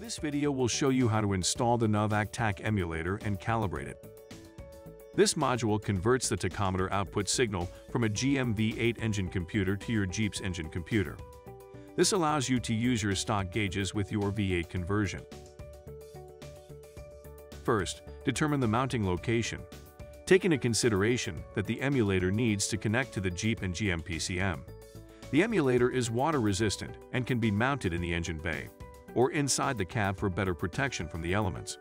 This video will show you how to install the Novak Tach emulator and calibrate it. This module converts the tachometer output signal from a GM V8 engine computer to your Jeep's engine computer. This allows you to use your stock gauges with your V8 conversion. First, determine the mounting location. Take into consideration that the emulator needs to connect to the Jeep and GM-PCM. The emulator is water-resistant and can be mounted in the engine bay or inside the cab for better protection from the elements.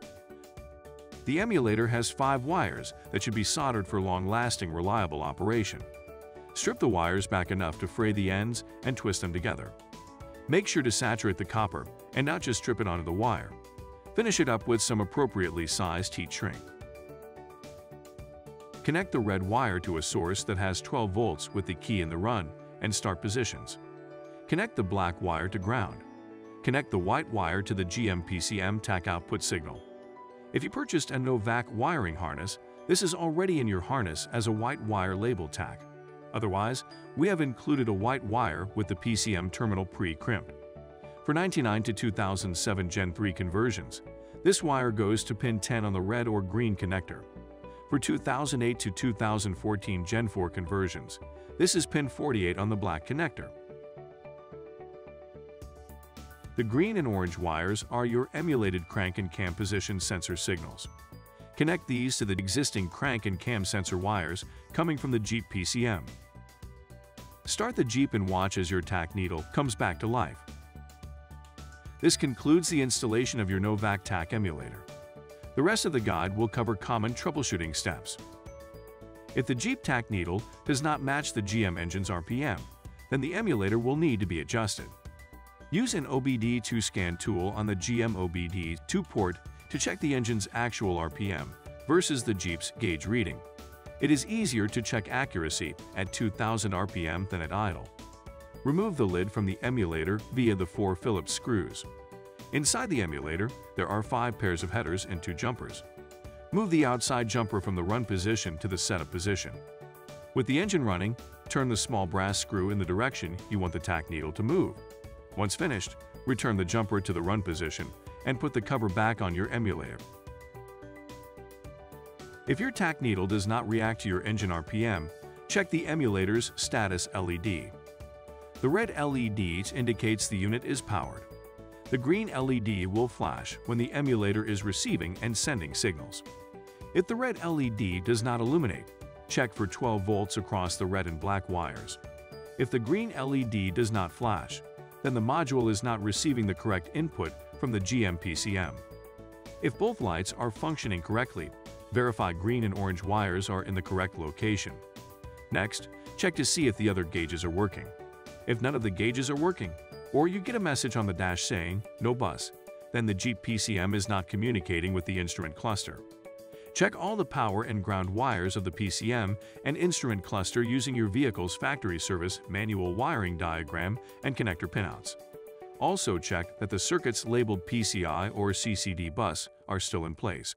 The emulator has 5 wires that should be soldered for long-lasting, reliable operation. Strip the wires back enough to fray the ends and twist them together. Make sure to saturate the copper and not just strip it onto the wire. Finish it up with some appropriately sized heat shrink. Connect the red wire to a source that has 12 volts with the key in the run and start positions. Connect the black wire to ground. Connect the white wire to the GM-PCM TAC output signal. If you purchased a Novak wiring harness, this is already in your harness as a white wire labeled TAC. Otherwise, we have included a white wire with the PCM terminal pre-crimped. For 1999 to 2007 Gen 3 conversions, this wire goes to pin 10 on the red or green connector. For 2008 to 2014 Gen 4 conversions, this is pin 48 on the black connector. The green and orange wires are your emulated crank and cam position sensor signals. Connect these to the existing crank and cam sensor wires coming from the Jeep PCM. Start the Jeep and watch as your TAC needle comes back to life. This concludes the installation of your Novak Tach emulator. The rest of the guide will cover common troubleshooting steps. If the Jeep TAC needle does not match the GM engine's RPM, then the emulator will need to be adjusted. Use an OBD2 scan tool on the GM OBD2 port to check the engine's actual RPM versus the Jeep's gauge reading. It is easier to check accuracy at 2000 RPM than at idle. Remove the lid from the emulator via the 4 Phillips screws. Inside the emulator, there are 5 pairs of headers and 2 jumpers. Move the outside jumper from the run position to the setup position. With the engine running, turn the small brass screw in the direction you want the TAC needle to move. Once finished, return the jumper to the run position and put the cover back on your emulator. If your TAC needle does not react to your engine RPM, check the emulator's status LED. The red LED indicates the unit is powered. The green LED will flash when the emulator is receiving and sending signals. If the red LED does not illuminate, check for 12 volts across the red and black wires. If the green LED does not flash, then the module is not receiving the correct input from the GM-PCM. If both lights are functioning correctly, verify green and orange wires are in the correct location. Next, check to see if the other gauges are working. If none of the gauges are working, or you get a message on the dash saying, "No bus," then the Jeep PCM is not communicating with the instrument cluster. Check all the power and ground wires of the PCM and instrument cluster using your vehicle's factory service manual wiring diagram and connector pinouts. Also check that the circuits labeled PCI or CCD bus are still in place.